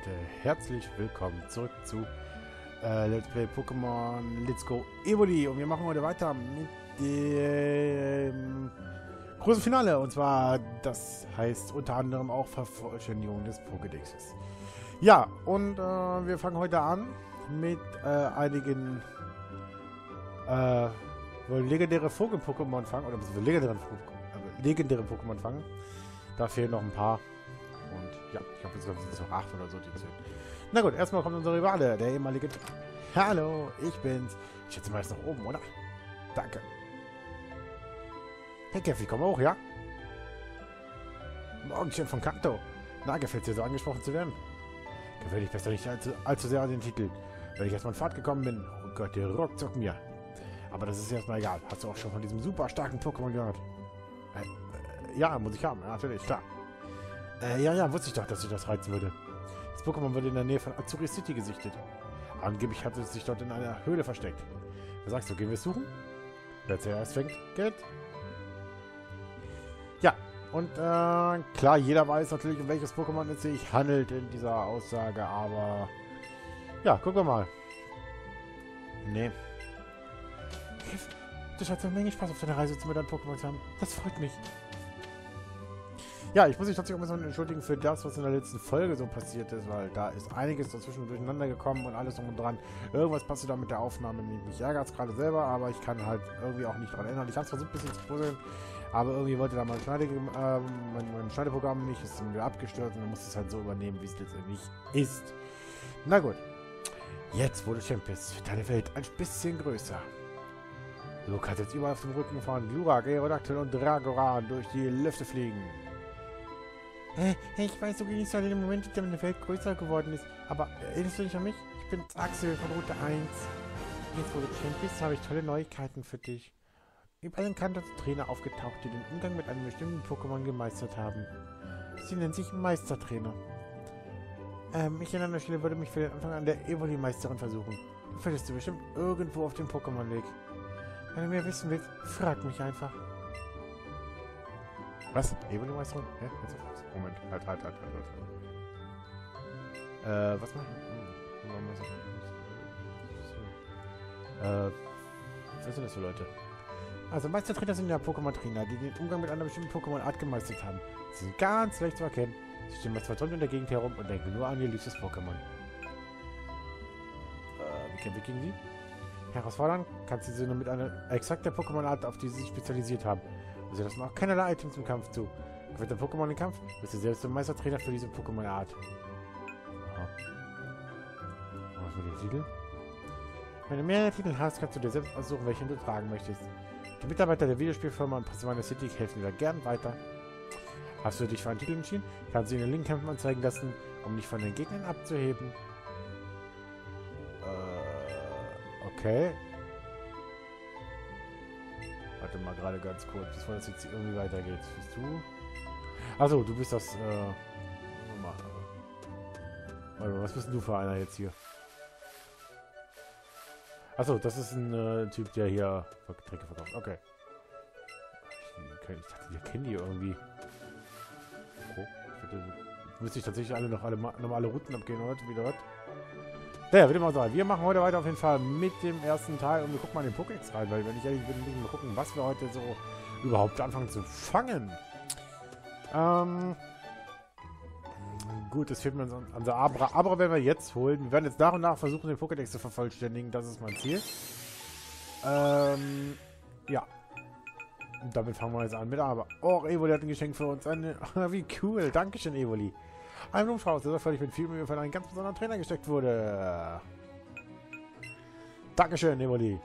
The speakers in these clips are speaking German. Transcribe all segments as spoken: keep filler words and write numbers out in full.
Leute, herzlich willkommen zurück zu äh, Let's Play Pokémon Let's Go Evoli. Und wir machen heute weiter mit dem großen Finale. Und zwar, das heißt unter anderem auch Vervollständigung des Pokédexes. Ja, und äh, wir fangen heute an mit äh, einigen äh, legendäre Vogel-Pokémon fangen. Oder also legendäre, äh, legendäre Pokémon fangen. Da fehlen noch ein paar. Und ja, ich glaube, jetzt sind es noch acht oder so, die zehn. Na gut, erstmal kommt unser Rivale, der ehemalige... Hallo, ich bin's. Ich schätze mal, jetzt nach oben, oder? Danke. Hey, Käffi, komm hoch, ja? Morgenchen von Kanto. Na, gefällt dir so angesprochen zu werden? Gefällt dich besser nicht allzu, allzu sehr an den Titel. Wenn ich erstmal in Fahrt gekommen bin, oh Gott, der ruckzuck mir. Aber das ist erstmal egal. Hast du auch schon von diesem super starken Pokémon gehört? Äh, äh, ja, muss ich haben, natürlich, klar. Äh, ja, ja, wusste ich doch, dass ich das reizen würde. Das Pokémon wurde in der Nähe von Azuria City gesichtet. Angeblich hat es sich dort in einer Höhle versteckt. Was sagst du, gehen wir es suchen? Wer zuerst fängt, geht. Ja, und äh, klar, jeder weiß natürlich, um welches Pokémon es sich handelt in dieser Aussage, aber... Ja, gucken wir mal. Nee. Du scheinst eine Menge Spaß auf deiner Reise, um mit deinen Pokémon zu haben. Das freut mich. Ja, ich muss mich tatsächlich auch ein bisschen entschuldigen für das, was in der letzten Folge so passiert ist, weil da ist einiges dazwischen durcheinander gekommen und alles drum und dran. Irgendwas passte da mit der Aufnahme nicht. Mich ärgert es gerade selber, aber ich kann halt irgendwie auch nicht dran ändern. Ich habe es versucht, ein bisschen zu puzzeln, aber irgendwie wollte da mein, Schneide, äh, mein, mein Schneideprogramm nicht, ist dann wieder abgestürzt und dann musste es halt so übernehmen, wie es letztendlich ist. Na gut. Jetzt, wo du Champ bist, wird deine Welt ein bisschen größer. Du kannst jetzt überall auf dem Rücken von Glurak, Aerodactyl und Dragoran durch die Lüfte fliegen. Ich weiß, du genießt ja den Moment, in dem deine Welt größer geworden ist. Aber erinnerst du dich an mich? Ich bin Axel von Route eins. Jetzt, wo du Champ bist, habe ich tolle Neuigkeiten für dich. Überall in Kanto sind Trainer aufgetaucht, die den Umgang mit einem bestimmten Pokémon gemeistert haben. Sie nennen sich Meistertrainer. Ähm, ich an einer Stelle würde mich für den Anfang an der Evoli-Meisterin versuchen. Du findest du bestimmt irgendwo auf dem Pokémon-Weg. Wenn du mehr wissen willst, frag mich einfach. Was? Evoli-Meisterin? Ja, jetzt auf. Moment, halt, halt, halt, halt, halt. Äh, was machen wir? Äh, was sind das für Leute? Also Meistertrainer sind ja Pokémon-Trainer, die den Umgang mit einer bestimmten Pokémon-Art gemeistert haben. Sie sind ganz leicht zu erkennen. Sie stehen meist verträumt in der Gegend herum und denken nur an ihr liebstes Pokémon. Äh, wie kämpfen wir gegen sie? Herausfordern kannst du sie nur mit einer exakten Pokémon-Art, auf die sie sich spezialisiert haben. Und sie lassen auch keinerlei Items im Kampf zu. Gewinnt der Pokémon den Kampf, bist du selbst der Meistertrainer für diese Pokémon-Art. Was mit dem Titel? Wenn du mehrere Titel hast, kannst du dir selbst aussuchen, welchen du tragen möchtest. Die Mitarbeiter der Videospielfirma in Prismania City helfen dir gern weiter. Hast du dich für einen Titel entschieden, kannst du ihn in den Linkkämpfen anzeigen lassen, um dich von den Gegnern abzuheben. Äh, okay. Warte mal gerade ganz kurz, bevor das jetzt irgendwie weitergeht. Bist du? Achso, du bist das, äh... Warte, was bist denn du für einer jetzt hier? Achso, das ist ein äh, Typ, der hier Getränke verkauft. Okay. Ich, ich dachte, wir kennen die irgendwie. Oh, ich müsste ich tatsächlich alle noch alle normale Routen abgehen heute wieder was? Naja, würde mal sagen, wir machen heute weiter auf jeden Fall mit dem ersten Teil und wir gucken mal in den Pokédex rein, weil wenn ich ehrlich bin, mal gucken, was wir heute so überhaupt anfangen zu fangen. Ähm, gut, es fehlt mir unser Abra. Abra werden wir jetzt holen. Wir werden jetzt nach und nach versuchen, den Pokédex zu vervollständigen. Das ist mein Ziel. Ähm, ja. Und damit fangen wir jetzt an mit Abra. Oh, Evoli hat ein Geschenk für uns. Eine, wie cool. Dankeschön, Evoli. Ein Blumenstrauß, der völlig mit viel Mühe von einem ganz besonderen Trainer gesteckt wurde. Dankeschön, Evoli.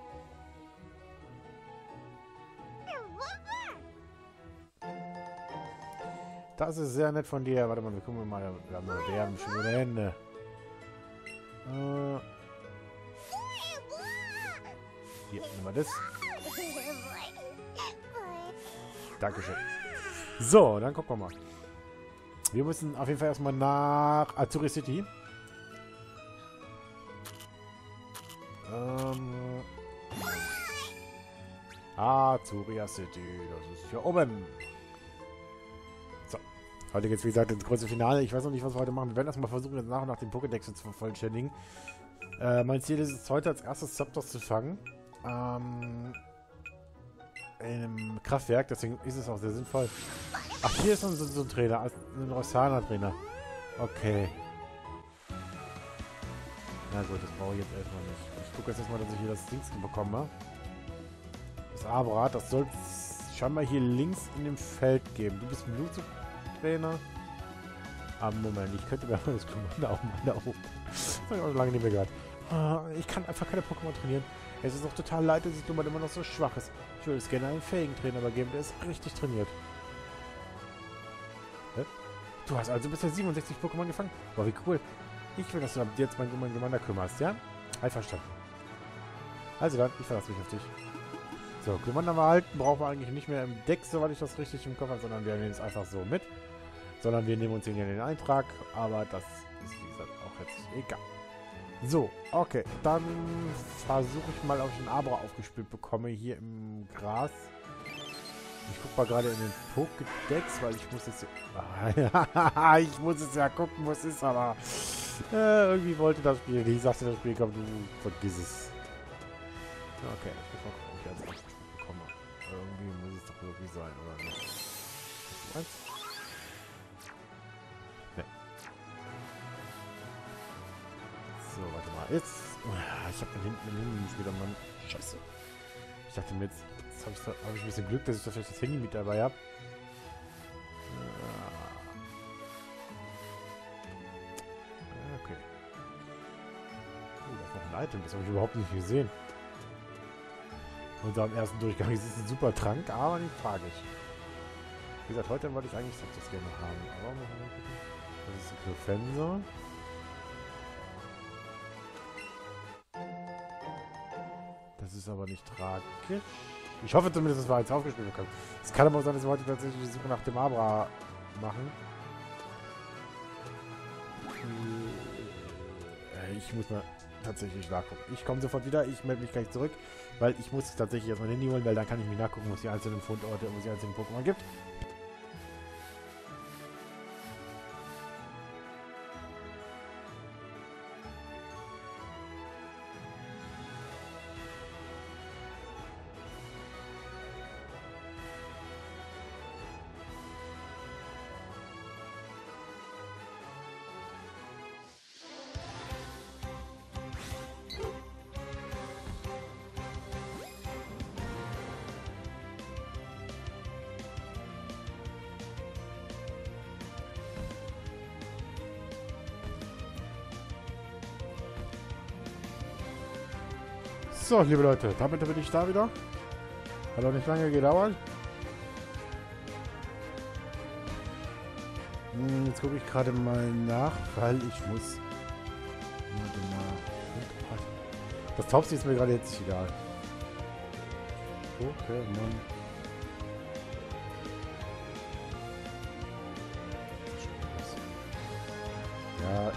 Das ist sehr nett von dir. Warte mal, wir gucken mal. Wir haben, wir haben schon wieder Hände. Äh. Hier, nehmen wir das. Dankeschön. So, dann gucken wir mal. Wir müssen auf jeden Fall erstmal nach Azuria City. Ähm. Azuria City, das ist hier oben. So, Heute geht es, wie gesagt, ins große Finale. Ich weiß noch nicht, was wir heute machen. Wir werden erstmal versuchen, jetzt nach und nach den Pokédex zu vollständigen. Äh, mein Ziel ist es, heute als erstes Zapdos zu fangen. Ähm, in einem Kraftwerk, deswegen ist es auch sehr sinnvoll. Ach, hier ist so, so, so ein Trainer, ein Rosana-Trainer. Okay. Na gut, das brauche ich jetzt erstmal nicht. Ich gucke jetzt erstmal, dass ich hier das Dings bekomme. Das Abra, das soll es scheinbar hier links in dem Feld geben. Du bist ein Mewtwo-Trainer. Ah, Moment, ich könnte mir mal das Glumanda auch mal da oben. Das habe ich auch lange nicht mehr gehört. Ah, ich kann einfach keine Pokémon trainieren. Es ist auch total leid, dass ich Glumanda immer noch so schwach ist. Ich würde es gerne einen fähigen Trainer übergeben, der ist richtig trainiert. Hä? Du hast also bisher siebenundsechzig Pokémon gefangen? Boah, wie cool. Ich will, dass du dir jetzt um meinen Glumanda kümmerst, ja? Einverstanden. Also dann, ich verlasse mich auf dich. So, Glumanda behalten brauchen wir eigentlich nicht mehr im Deck, soweit ich das richtig im Kopf habe, sondern wir nehmen es einfach so mit. Sondern wir nehmen uns hier den Eintrag, aber das ist, wie gesagt, auch jetzt egal. So, okay, dann versuche ich mal, ob ich einen Abra aufgespielt bekomme hier im Gras. Ich gucke mal gerade in den Pokédex, weil ich muss jetzt... Ja ich muss jetzt ja gucken, was ist, aber... Äh, irgendwie wollte das Spiel, ich sagte das Spiel, komm, du vergiss es. Okay, ich muss mal gucken, ob ich also das Spiel bekomme. Irgendwie muss es doch irgendwie sein, oder nicht? Hast du eins? Ne. So, warte mal, jetzt... Ich hab den hinten, den hinten wieder, Mann. Scheiße. Ich dachte mir jetzt... Jetzt habe ich, hab ich ein bisschen Glück, dass ich das, das Handy mit dabei habe. Okay. Oh, das ist noch ein Item. Das habe ich überhaupt nicht gesehen. Und da im ersten Durchgang ist es ein super Trank, aber nicht tragisch. Wie gesagt, heute wollte ich eigentlich das gerne haben. Aber machen wir mal gucken. Das ist ein Clofenser. Das ist aber nicht tragisch. Ich hoffe zumindest, dass wir jetzt aufgespielt bekommen. Es kann aber auch sein, dass wir heute tatsächlich die Suche nach dem Abra machen. Ich muss mal tatsächlich nachgucken. Ich komme sofort wieder, ich melde mich gleich zurück, weil ich muss tatsächlich erstmal mein Handy holen, weil dann kann ich mich nachgucken, wo es die einzelnen Fundorte, wo es die einzelnen Pokémon gibt. So, liebe Leute, damit bin ich da wieder. Hat auch nicht lange gedauert. Hm, jetzt gucke ich gerade mal nach, weil ich muss... Das Taubsi ist mir gerade jetzt nicht egal. Okay, Mann. Ja...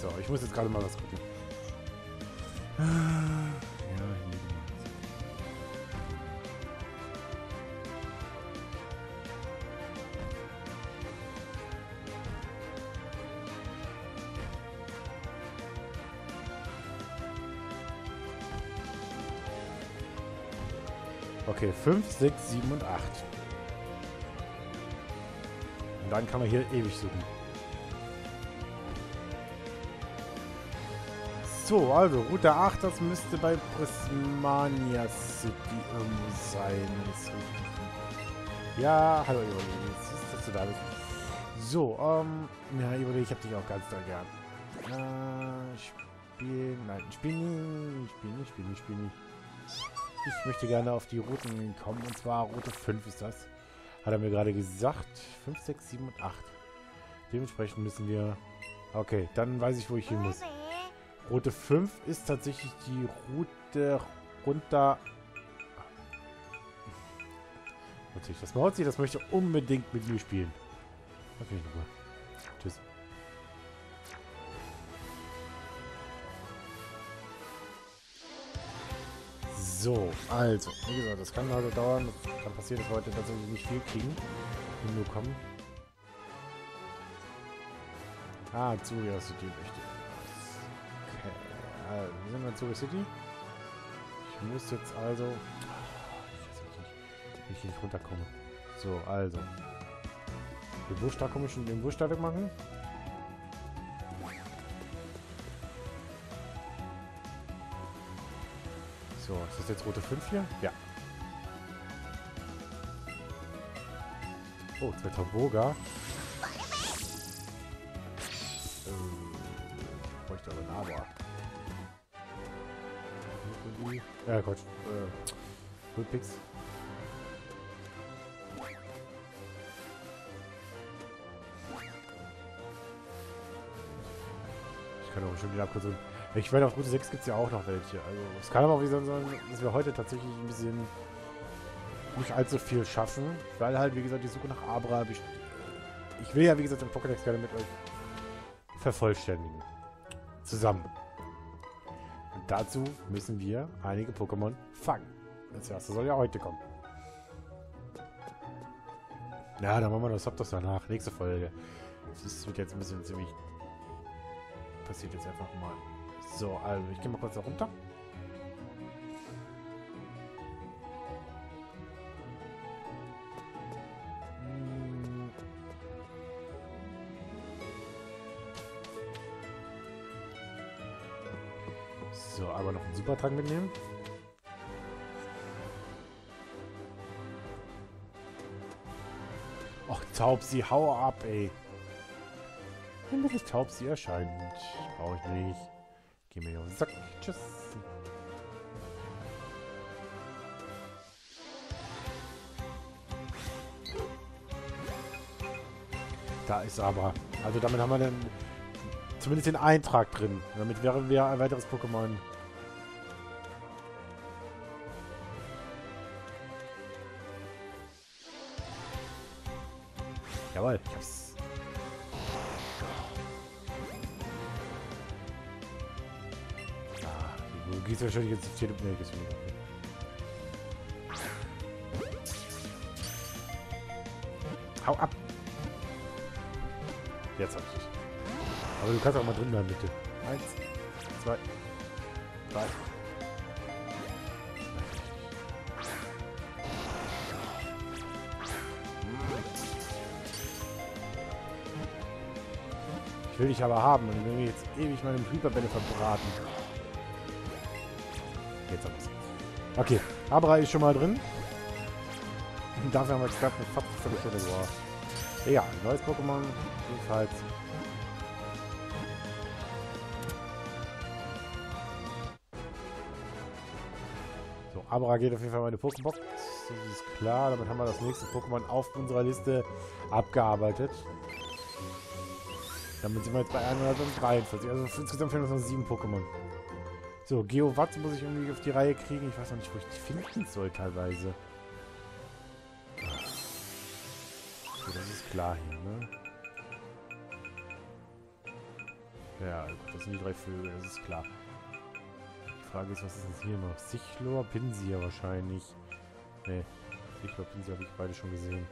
So, ich muss jetzt gerade mal was gucken. Ja, okay, fünf, sechs, sieben und acht. Und dann kann man hier ewig suchen. So, also, Route acht, das müsste bei Prismania City irgendwo sein. Ja, hallo Evoli, jetzt ist das so da. So, ähm, ja, Evoli, ich hab dich auch ganz doll gern. Äh, spiel, nein, spiel nicht, spiel nicht, spiel nicht, spiel nicht. Ich möchte gerne auf die Routen kommen, und zwar Route fünf ist das. Hat er mir gerade gesagt. fünf, sechs, sieben und acht. Dementsprechend müssen wir... Okay, dann weiß ich, wo ich hin muss. Route fünf ist tatsächlich die Route runter. Natürlich, das Mauzi, das möchte ich unbedingt mit mir spielen. Lass mich in Ruhe. Tschüss. So, also, wie gesagt, das kann heute dauern, das kann passieren, dass wir heute tatsächlich nicht viel kriegen. Nur kommen. Ah, Azuria City möchte. Okay, also, wir sind in Azuria City. Ich muss jetzt also... Ich weiß nicht, wie ich runterkomme. So, also. Den Wurfstart komme ich schon, den Wurfstart machen. So, ist das jetzt Route fünf hier? Ja. Oh, zwei Tauboga. Ähm, ich bräuchte aber einen Abra. Äh, Gott. Äh, Rückpicks. Ich kann auch schon wieder abkürzen. Ich meine, auf Route sechs gibt es ja auch noch welche. Also, es kann aber auch wieder sein, dass wir heute tatsächlich ein bisschen nicht allzu viel schaffen, weil halt, wie gesagt, die Suche nach Abra... Ich, ich will ja, wie gesagt, den Pokédex gerne mit euch vervollständigen. Zusammen. Und dazu müssen wir einige Pokémon fangen. Das erste soll ja heute kommen. Ja, dann machen wir das Zapdos danach. Nächste Folge. Das wird jetzt ein bisschen ziemlich... Passiert jetzt einfach mal. So, also ich gehe mal kurz da runter. So, aber noch einen Supertrank mitnehmen. Och, Taubsi, hau ab, ey. Dann bin ich Taubsi erscheint. Brauche ich nicht. Geh mir auf den Sack. Tschüss. Da ist aber. Also damit haben wir dann zumindest den Eintrag drin. Damit wären wir ein weiteres Pokémon. Jawohl, ich hab's. Gehst du wahrscheinlich jetzt hier nee, gehst du nicht. Hau ab! Jetzt hab ich dich. Aber du kannst auch mal drin bleiben, bitte. Eins, zwei, drei. Ich will dich aber haben und ich will mir jetzt ewig meine Creeper-Belle verbraten. Jetzt aber so. Okay, Abra ist schon mal drin. Und dafür haben wir jetzt gerade eine fast Viertelstunde gebraucht. Ja, ein neues Pokémon. Jedenfalls. So, Abra geht auf jeden Fall mal in die Pokébox. Das ist klar. Damit haben wir das nächste Pokémon auf unserer Liste abgearbeitet. Damit sind wir jetzt bei hundertdreiundvierzig. Also insgesamt fehlen uns noch sieben Pokémon. So, Geo-Watt muss ich irgendwie auf die Reihe kriegen. Ich weiß noch nicht, wo ich die finden soll teilweise. So, das ist klar hier, ne? Ja, das sind die drei Vögel, das ist klar. Die Frage ist, was ist denn hier noch? Sichlor, Pinsir wahrscheinlich. Ne, Sichlor, Pinsir habe ich beide schon gesehen.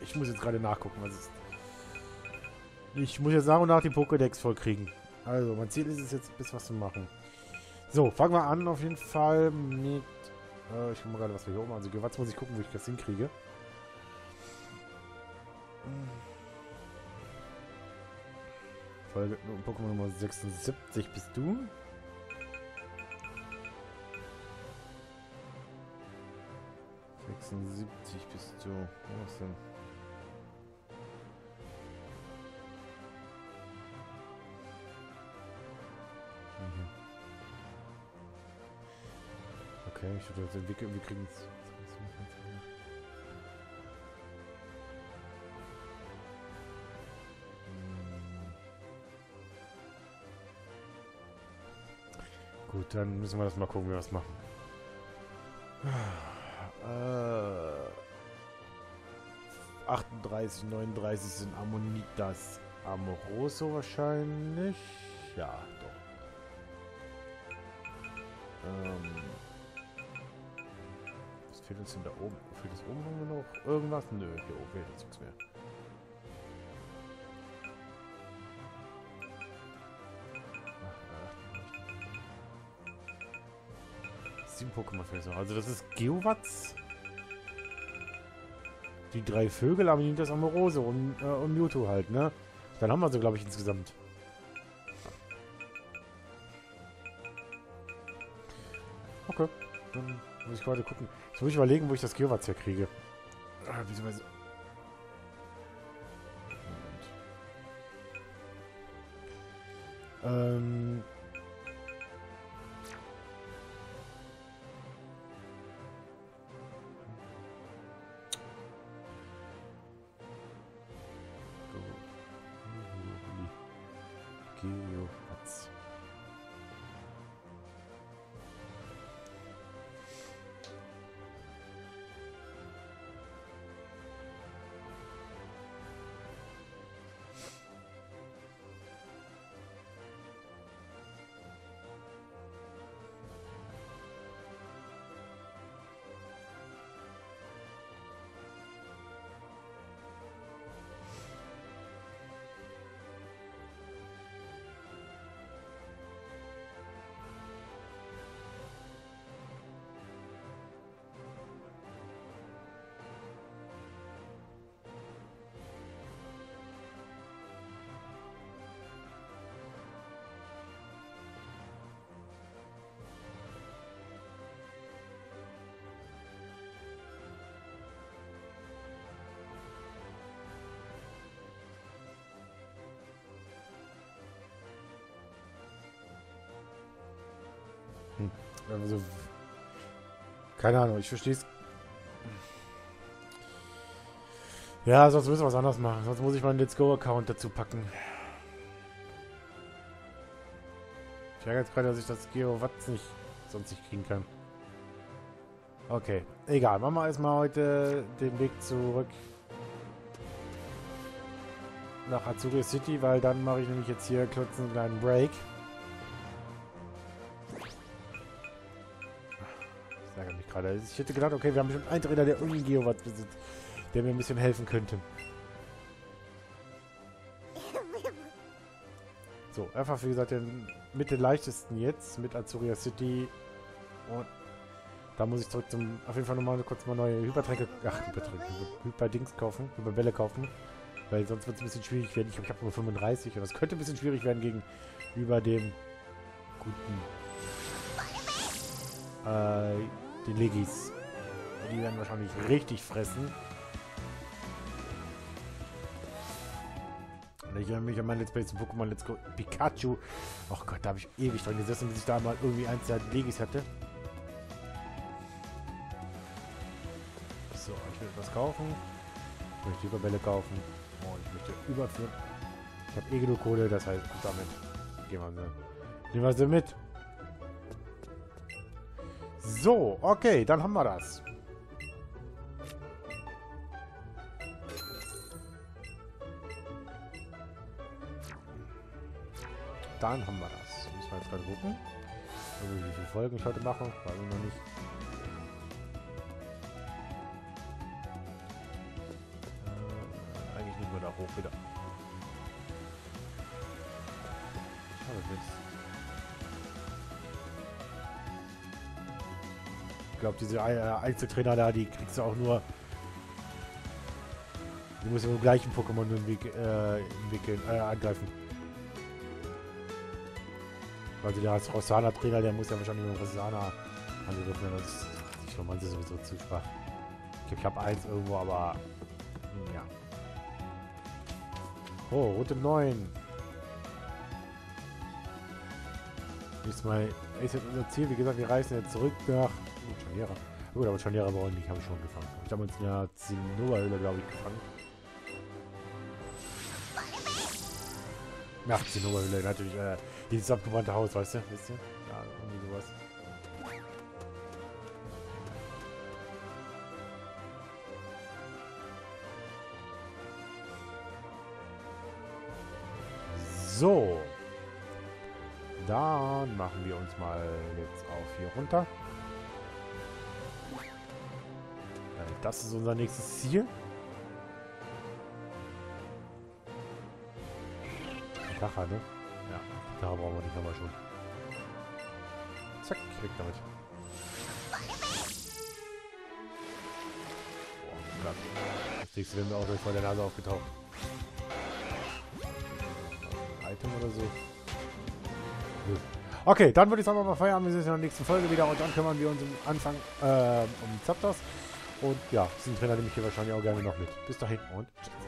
Ich muss jetzt gerade nachgucken, was ist... Ich muss jetzt nach und nach die Pokédex vollkriegen. Also, mein Ziel ist es jetzt, ein bisschen was zu machen. So, fangen wir an auf jeden Fall mit... Äh, ich gucke mal gerade, was wir hier oben haben. Also, jetzt muss ich gucken, wo ich das hinkriege. Folge Pokémon Nummer sechsundsiebzig bist du. sechsundsiebzig bist du. Was denn? Okay, ich würde das entwickeln, wir kriegen es. Gut, dann müssen wir das mal gucken, wie wir das machen. Äh, achtunddreißig, neununddreißig sind Amonitas. Amoroso wahrscheinlich. Ja, doch. Ähm. Was fehlt uns denn da oben? Fehlt uns oben haben wir noch irgendwas? Nö, hier oben fehlt uns nichts mehr. Pokémon vielleicht noch. Also das ist Geo-Watts. Die drei Vögel, Amonitas, Amoroso und, äh, und Mewtwo halt, ne? Dann haben wir so, glaube ich, insgesamt. Okay. Dann muss ich gerade gucken. Jetzt muss ich überlegen, wo ich das Geo-Watts herkriege. Ah, beziehungsweise... Ähm... Also, keine Ahnung, ich verstehe es. Ja, sonst müssen wir was anderes machen. Sonst muss ich meinen Let's Go-Account dazu packen. Ich merke jetzt gerade, dass ich das Geo-Watt nicht sonst nicht kriegen kann. Okay, egal. Machen wir erstmal heute den Weg zurück nach Azuria City, weil dann mache ich nämlich jetzt hier kurz einen kleinen Break. Ich hätte gedacht, okay, wir haben schon einen Trainer, der irgendwie Geo-Watt besitzt, der mir ein bisschen helfen könnte. So, einfach wie gesagt, mit den leichtesten jetzt, mit Azuria City. Und da muss ich zurück zum, auf jeden Fall nochmal kurz mal neue Hypertränke, ach, Hypertränke, Hyperdings kaufen, Hyperbälle kaufen. Weil sonst wird es ein bisschen schwierig werden. Ich habe nur fünfunddreißig, aber es könnte ein bisschen schwierig werden gegenüber dem guten, äh, die Legis. Die werden wahrscheinlich richtig fressen. Und ich erinnere mich an mein Let's Play zum Pokémon Let's Go Pikachu. Oh Gott, da habe ich ewig dran gesessen, bis ich da mal irgendwie eins der Legis hatte. So, ich will etwas kaufen. Ich möchte Überbälle kaufen. Oh, ich möchte überführen. Ich habe eh genug Kohle, das heißt, damit gehen wir mit. Nehmen wir sie mit. So, okay, dann haben wir das. Dann haben wir das. Müssen wir jetzt gerade gucken. Also wie viele Folgen ich heute mache, weiß ich noch nicht. Äh, eigentlich müssen wir da hoch wieder. Schade, jetzt. Ich glaube, diese Einzeltrainer da, die kriegst du auch nur. Du musst ja im gleichen Pokémon äh, entwickeln, äh, angreifen. Also der als Rosana-Trainer, der muss ja wahrscheinlich mit Rosana angegriffen werden. Ich glaube, man ist sowieso zu schwach. Ich, ich habe eins irgendwo, aber ja. Oh, Route neun. Nächstes Mal ist jetzt unser Ziel. Wie gesagt, wir reisen jetzt zurück nach. Scharnierer. Gut, aber Scharnierer brauche ich nicht, habe ich schon gefangen. Ich habe uns in der Zinnoberhöhle, glaube ich, gefangen. Nach Zinnoberhöhle, natürlich. Äh, dieses abgebrannte Haus, weißt du? Wisst ihr? Ja, Ahnung, irgendwie sowas. So. Dann machen wir uns mal jetzt auf hier runter. Das ist unser nächstes Ziel. Die Kacher, ne? Ja, die Kacher brauchen wir nicht, aber schon. Zack, weg damit. Boah, knapp. Das nächste werden wir auch durch vor der Nase aufgetaucht. Ein Item oder so. Okay, dann würde ich sagen, mal feiern. Wir sehen uns in der nächsten Folge wieder und dann kümmern wir uns am Anfang äh, um Zapdos. Und ja, diesen Trainer nehme ich hier wahrscheinlich auch gerne noch mit. Bis dahin und tschüss.